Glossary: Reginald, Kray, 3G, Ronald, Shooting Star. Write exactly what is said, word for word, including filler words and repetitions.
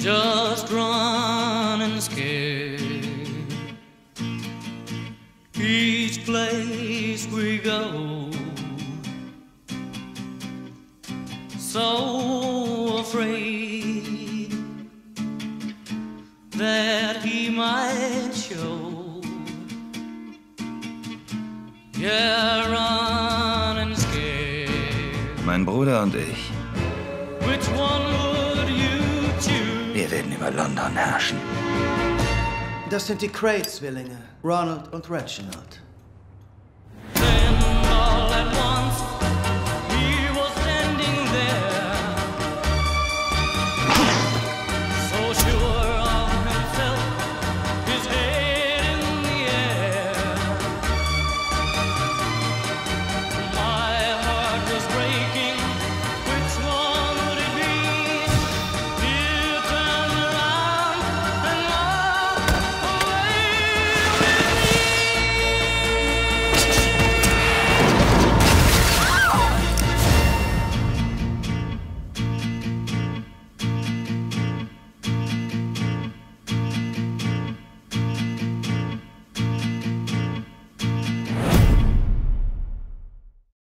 just running scared. Each place we go, so afraid that he might show. Yeah, running scared. Mein Bruder und ich. Which one would you choose? Wir werden über London herrschen. Das sind die Kray-Zwillinge, Ronald und Reginald.